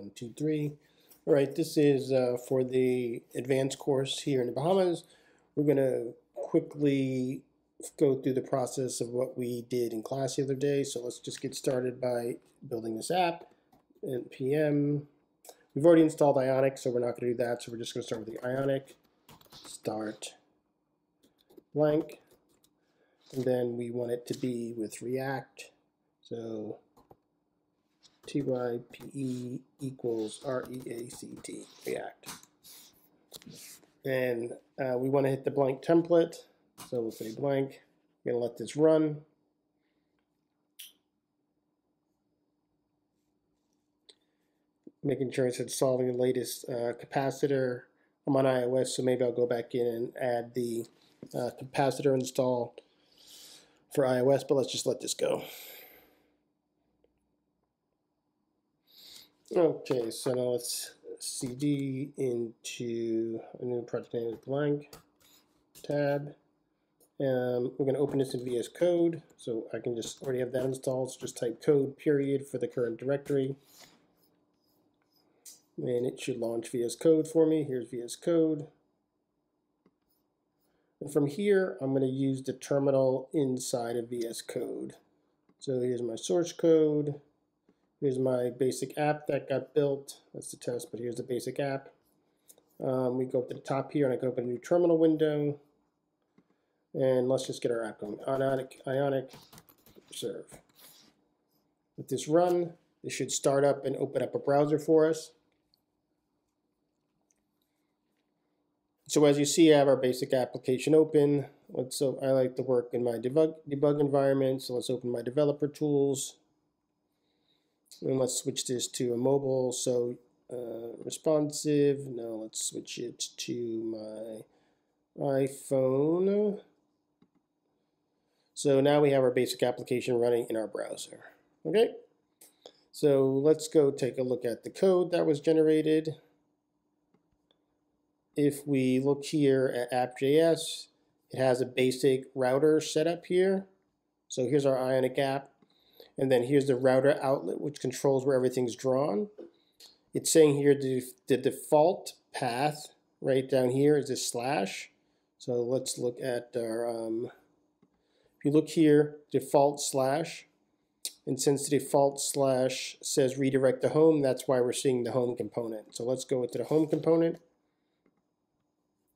1, 2, 3. All right, this is for the advanced course here in the Bahamas. We're going to quickly go through the process of what we did in class the other day. So let's just get started by building this app. NPM. We've already installed Ionic, so we're not going to do that. So we're just going to start with the Ionic. Start blank. And then we want it to be with React. So TYPE equals REACT, React. And we want to hit the blank template. So we'll say blank. We're going to let this run. Making sure it said solving the latest capacitor. I'm on iOS, so maybe I'll go back in and add the capacitor install for iOS, but let's just let this go. Okay, so now let's cd into a new project name is blank, tab. We're going to open this in VS Code, so I can just already have that installed, so just type code period for the current directory. And it should launch VS Code for me. Here's VS Code. And from here, I'm going to use the terminal inside of VS Code. So here's my source code. Here's my basic app that got built. That's the test, but here's the basic app. We go up to the top here, and I can open a new terminal window. And let's just get our app going. Ionic serve. With this run, it should start up and open up a browser for us. So as you see, I have our basic application open. So I like to work in my debug environment, so let's open my developer tools. And let's switch this to a mobile, so responsive. Now let's switch it to my iPhone. So now we have our basic application running in our browser. Okay, so let's go take a look at the code that was generated. If we look here at App.js, it has a basic router setup here. So here's our Ionic app. And then here's the router outlet, which controls where everything's drawn. It's saying here the default path right down here is this slash. So let's look at our, if you look here, default slash. And since the default slash says redirect to home, that's why we're seeing the home component. So let's go into the home component.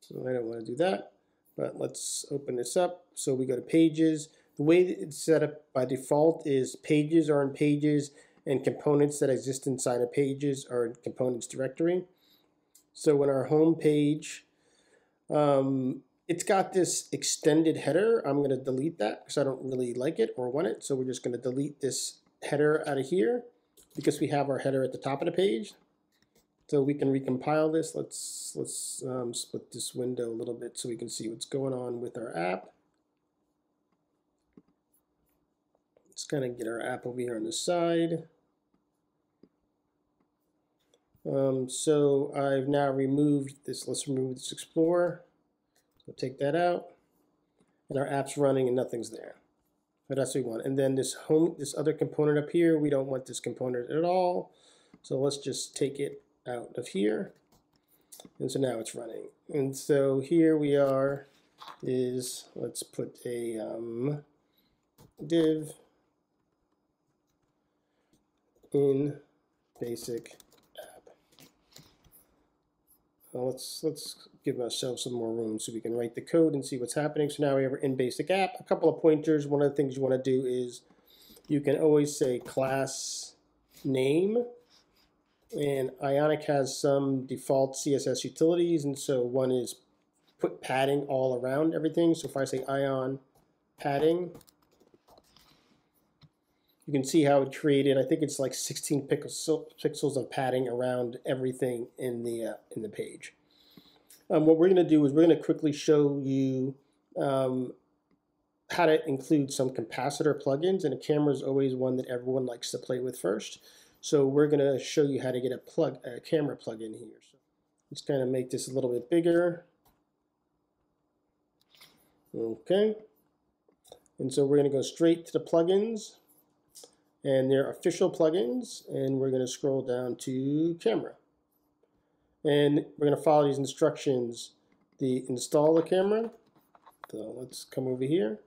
So I don't want to do that, but let's open this up. So we go to pages. The way that it's set up by default is pages are in pages and components that exist inside of pages are in components directory. So in our home page, it's got this extended header. I'm going to delete that because I don't really like it or want it. So we're just going to delete this header out of here because we have our header at the top of the page. So we can recompile this. Let's split this window a little bit so we can see what's going on with our app. Let's kind of get our app over here on the side. So I've now removed this. Let's remove this Explorer. So take that out, and our app's running and nothing's there. But that's what we want. And then this other component up here, we don't want this component at all. So let's just take it out of here, and so now it's running. And so here we are is, let's put a div in basic app. Well, let's give ourselves some more room so we can write the code and see what's happening. So now we have our in basic app. A couple of pointers. One of the things you want to do is you can always say class name. And Ionic has some default CSS utilities, and so one is put padding all around everything. So if I say ion padding, you can see how it created, I think it's like 16 pixels of padding around everything in the page. What we're going to do is we're going to quickly show you how to include some capacitor plugins, and a camera is always one that everyone likes to play with first. So we're going to show you how to get a camera plugin here. So let's kind of make this a little bit bigger. Okay. And so we're going to go straight to the plugins. and their official plugins, and we're going to scroll down to camera. And we're going to follow these instructions. The install the camera. So let's come over here.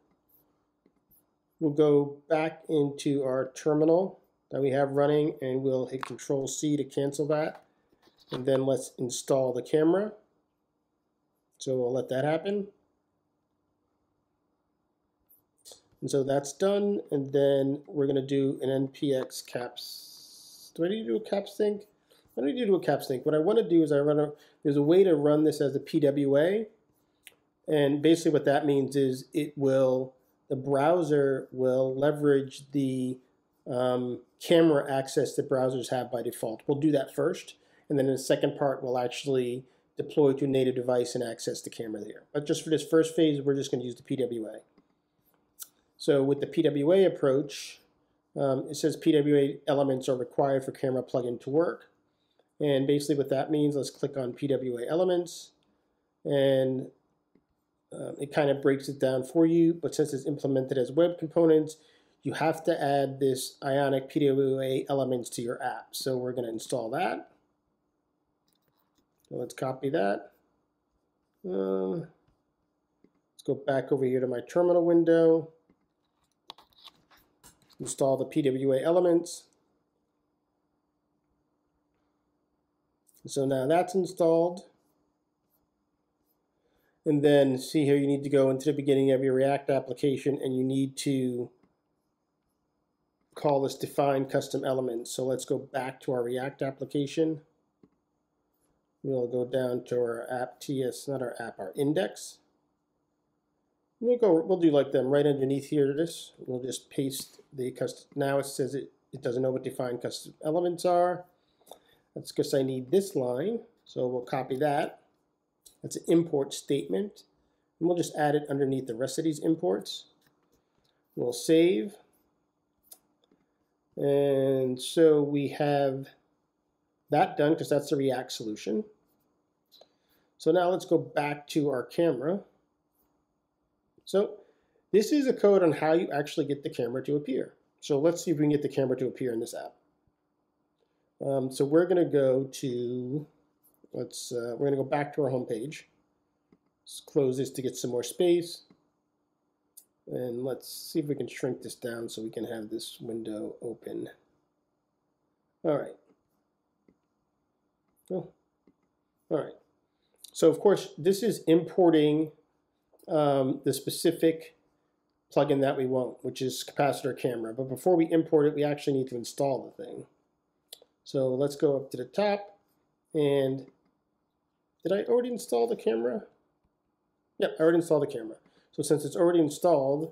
We'll go back into our terminal that we have running, and we'll hit Control C to cancel that. And then let's install the camera. So we'll let that happen. And so that's done. And then we're going to do an npx caps. Do I need to do a caps sync? I don't need to do a caps sync. What I want to do is there's a way to run this as a PWA. And basically what that means is the browser will leverage the camera access that browsers have by default. We'll do that first. And then in the second part, we'll actually deploy to a native device and access the camera there. But just for this first phase, we're just going to use the PWA. So with the PWA approach, it says PWA elements are required for camera plugin to work. And basically what that means, let's click on PWA elements. And it kind of breaks it down for you. But since it's implemented as web components, you have to add this Ionic PWA elements to your app. So we're going to install that. So let's copy that. Let's go back over here to my terminal window. Install the PWA elements. So now that's installed. And then see here, you need to go into the beginning of your React application and you need to call this define custom elements. So let's go back to our React application. We'll go down to our App.js, not our app, our index. We'll do like them right underneath here to this. We'll just paste the custom. Now it says it doesn't know what defined custom elements are. That's because I need this line. So we'll copy that. That's an import statement. And we'll just add it underneath the rest of these imports. We'll save. And so we have that done because that's the React solution. So now let's go back to our camera. So this is a code on how you actually get the camera to appear. So let's see if we can get the camera to appear in this app. So we're going to go to, we're going to go back to our home page. Let's close this to get some more space. And let's see if we can shrink this down so we can have this window open. All right. Oh. All right. So of course, this is importing the specific plugin that we want, which is capacitor camera. But before we import it, we actually need to install the thing. So let's go up to the top. And did I already install the camera? Yep, I already installed the camera. So since it's already installed,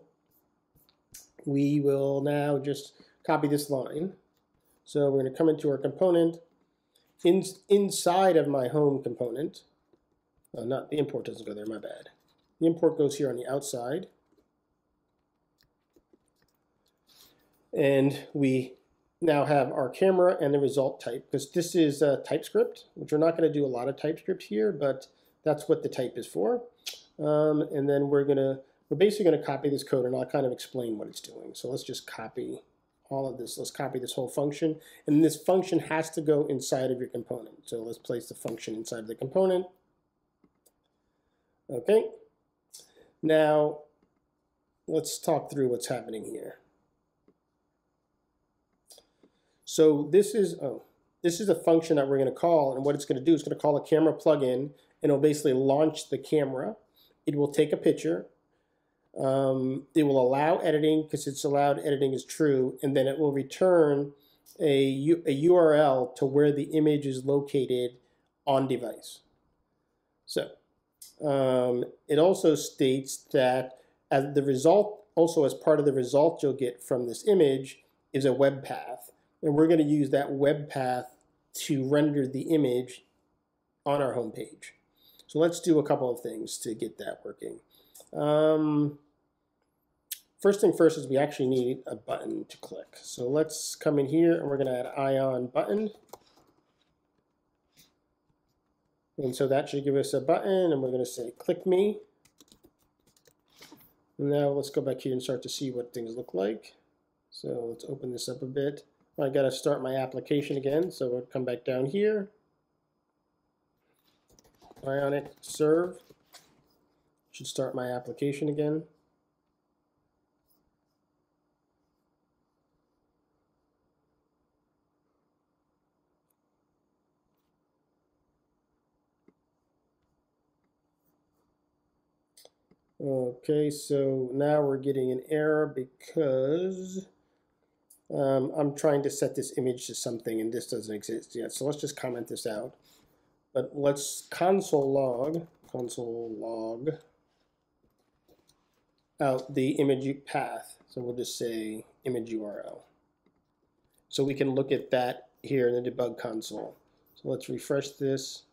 we will now just copy this line. So we're going to come into our component. Inside of my home component, not the import doesn't go there, my bad. The import goes here on the outside. And we now have our camera and the result type, because this is TypeScript, which we're not going to do a lot of TypeScript here, but that's what the type is for. And then we're basically going to copy this code, and I'll kind of explain what it's doing. So let's just copy all of this. Let's copy this whole function. And this function has to go inside of your component. So let's place the function inside of the component. Okay. Now, let's talk through what's happening here. So this is a function that we're going to call. And what it's going to do is going to call a camera plugin. And it'll basically launch the camera. It will take a picture. It will allow editing because it's allowed editing is true, and then it will return a URL to where the image is located on device. So it also states that as the result, also as part of the result you'll get from this image is a web path, and we're going to use that web path to render the image on our home page. So let's do a couple of things to get that working. First thing first is we actually need a button to click. So let's come in here and we're going to add ion button. And so that should give us a button, and we're going to say click me. Now let's go back here and start to see what things look like. So let's open this up a bit. I gotta start my application again, so we'll come back down here. Ionic serve should start my application again. Okay, so now we're getting an error because I'm trying to set this image to something and this doesn't exist yet. So let's just comment this out. But let's console log out the image path. So we'll just say image URL. So we can look at that here in the debug console. So let's refresh this.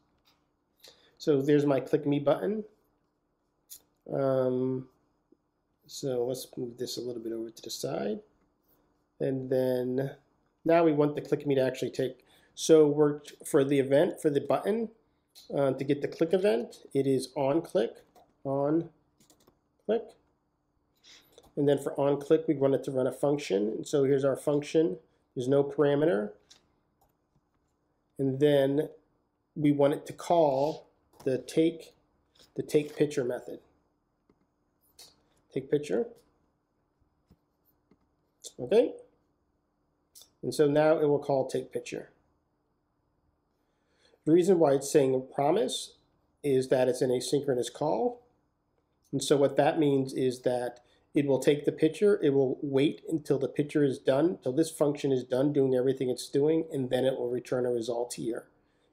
So there's my click me button. So let's move this a little bit over to the side. And then now we want the click me to actually take. So we're, for the event, for the button, to get the click event, it is on click. And then for on click, we want it to run a function. And so here's our function. There's no parameter. And then we want it to call the take picture method. Take picture. Okay. And so now it will call take picture. The reason why it's saying promise is that it's an asynchronous call. And so what that means is that it will take the picture, it will wait until the picture is done, till this function is done doing everything it's doing, and then it will return a result here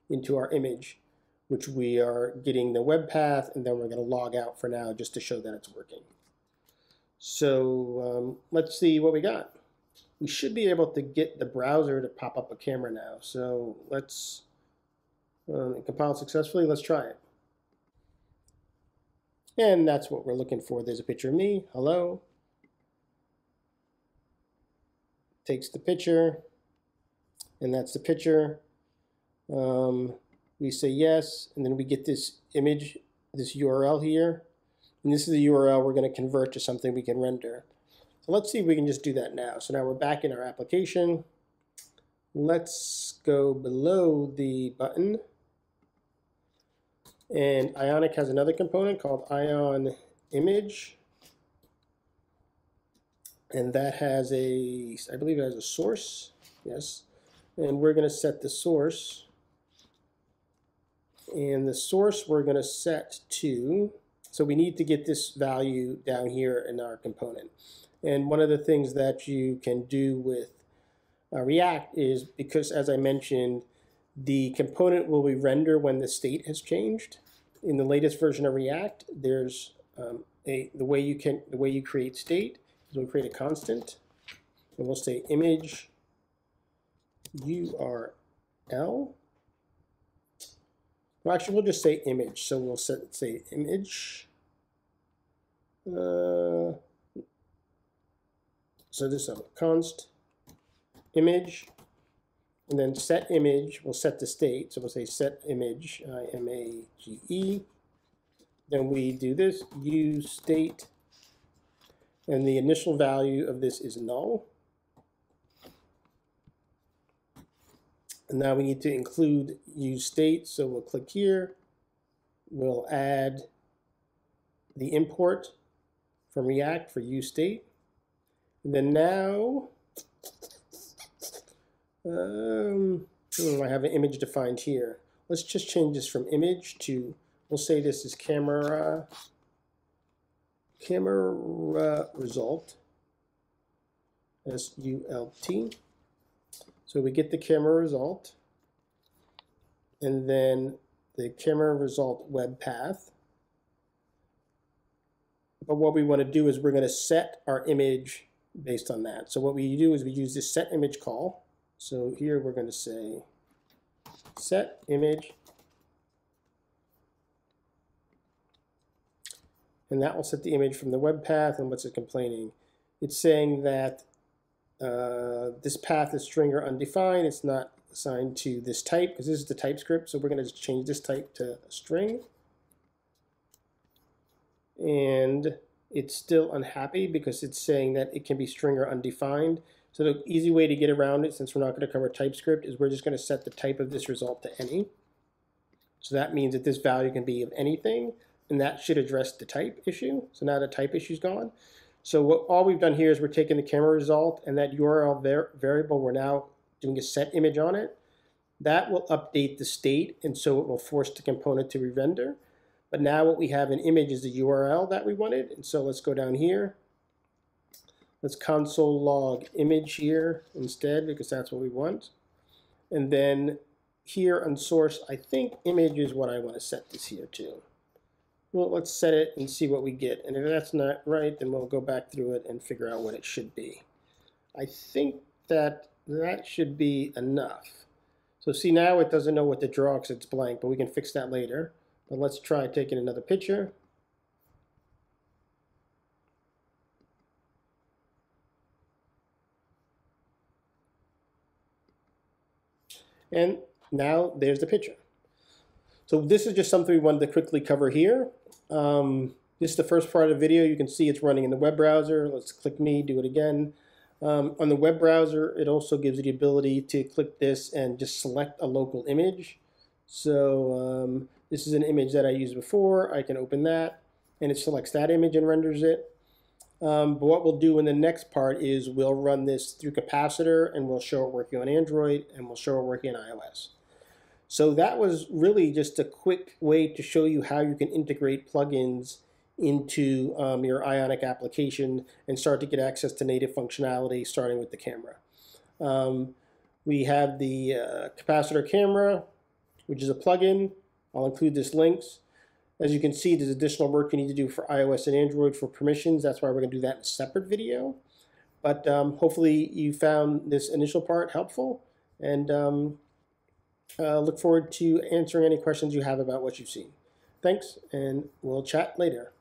into our image, which we are getting the web path, and then we're going to log out for now just to show that it's working. So let's see what we got. We should be able to get the browser to pop up a camera now. So let's compile successfully. Let's try it. And that's what we're looking for. There's a picture of me. Hello. Takes the picture. And that's the picture. We say yes. And then we get this image, this URL here. And this is the URL we're going to convert to something we can render. So let's see if we can just do that now. So now we're back in our application. Let's go below the button. And Ionic has another component called ion image. And that has a, I believe it has a source. Yes. And we're going to set the source. And the source we're going to set to. So we need to get this value down here in our component. And one of the things that you can do with React is, because as I mentioned, the component will be rendered when the state has changed. In the latest version of React, there's the way you create state is we'll create a constant, and we'll say image URL. Well, actually, we'll just say image. So we'll say image. So this is const image, and then set image. We'll set the state. So we'll say set image. image. Then we do this useState, and the initial value of this is null. And now we need to include useState, so we'll click here. We'll add the import from React for useState. And then now, I have an image defined here. Let's just change this from image to, we'll say this is camera result, S-U-L-T. So we get the camera result, and then the camera result web path. But what we want to do is we're going to set our image based on that. So what we do is we use this set image call. So here we're going to say set image, and that will set the image from the web path. And what's it complaining? It's saying that this path is string or undefined. It's not assigned to this type because this is the TypeScript. So we're going to just change this type to a string. And it's still unhappy because it's saying that it can be string or undefined. So the easy way to get around it, since we're not going to cover TypeScript, is we're just going to set the type of this result to any. So that means that this value can be of anything, and that should address the type issue. So now the type issue is gone. So what all we've done here is we're taking the camera result and that URL variable, we're now doing a set image on it. That will update the state, and so it will force the component to re-render. But now what we have in image is the URL that we wanted, and so let's go down here. Let's console log image here instead, because that's what we want. And then here on source, I think image is what I want to set this here to. Well, let's set it and see what we get. And if that's not right, then we'll go back through it and figure out what it should be. I think that should be enough. So see, now it doesn't know what to draw because it's blank, but we can fix that later. But let's try taking another picture. And now there's the picture. So this is just something we wanted to quickly cover here. This is the first part of the video. You can see it's running in the web browser. Let's click me, do it again. On the web browser, it also gives you the ability to click this and just select a local image. So this is an image that I used before. I can open that, and it selects that image and renders it. But what we'll do in the next part is we'll run this through Capacitor, and we'll show it working on Android, and we'll show it working on iOS. So that was really just a quick way to show you how you can integrate plugins into your Ionic application and start to get access to native functionality, starting with the camera. We have the capacitor camera, which is a plugin. I'll include this links. As you can see, there's additional work you need to do for iOS and Android for permissions. That's why we're going to do that in a separate video. But hopefully you found this initial part helpful, and look forward to answering any questions you have about what you've seen. Thanks, and we'll chat later.